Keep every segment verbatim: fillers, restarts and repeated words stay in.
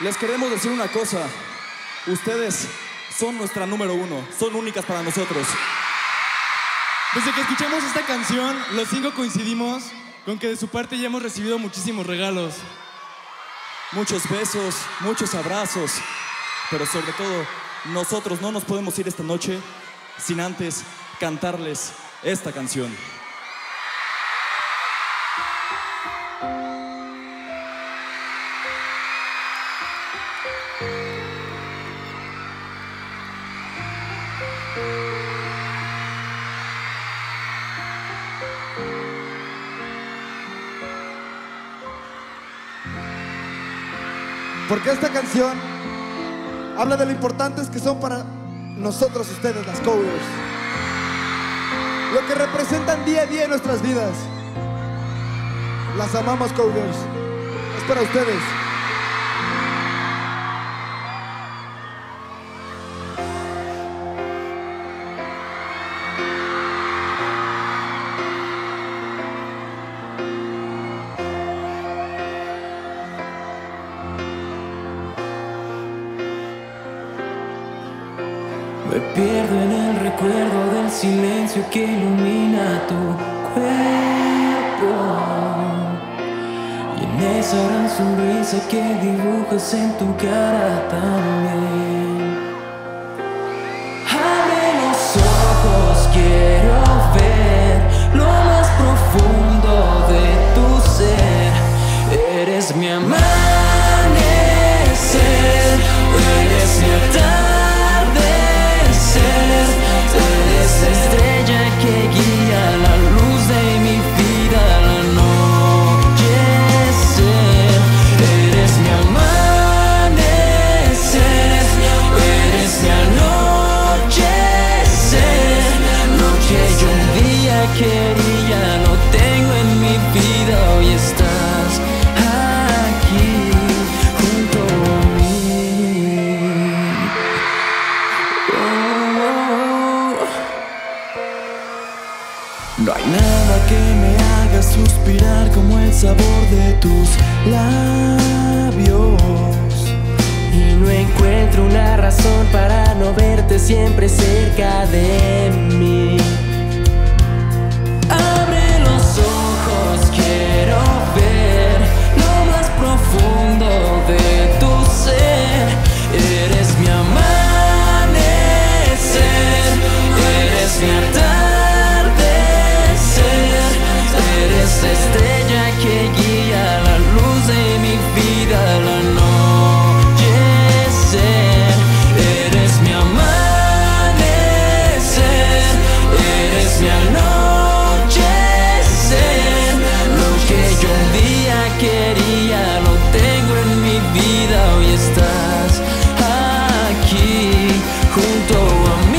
Les queremos decir una cosa. Ustedes son nuestra número uno. Son únicas para nosotros. Desde que escuchamos esta canción, los cinco coincidimos con que de su parte ya hemos recibido muchísimos regalos. Muchos besos, muchos abrazos. Pero sobre todo, nosotros no nos podemos ir esta noche sin antes cantarles esta canción. Porque esta canción habla de lo importantes que son para nosotros ustedes, las covers. Lo que representan día a día en nuestras vidas. Las amamos, covers. Es para ustedes. Me pierdo en el recuerdo del silencio que ilumina tu cuerpo, y en esa gran sonrisa que dibujas en tu cara también. Abre los ojos, quiero ver lo más profundo de tu ser. Eres mi amanecer, eres mi atardecer. Eres la estrella que guía la luz de mi vida al anochecer. Eres mi amanecer, eres mi anochecer. Lo que yo un día quería lo tengo en mi vida. Hoy estás aquí junto a mí. No hay nada que me haga suspirar como el sabor de tus labios, y no encuentro una razón para no verte siempre cerca de mí. Abre los ojos, quiero ver lo más profundo de tu ser. Eres mi amanecer, eres mi atardecer. Eres la estrella que guía la luz de mi vida al anochecer. Eres mi amanecer, eres mi anochecer. Lo que yo un día quería lo tengo en mi vida. Hoy estás aquí junto a mí.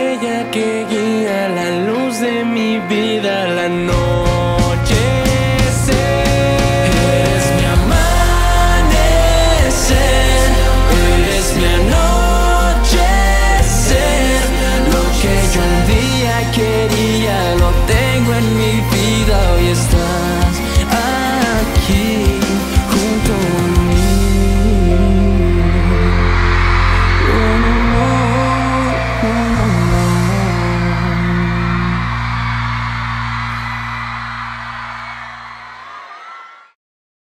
Que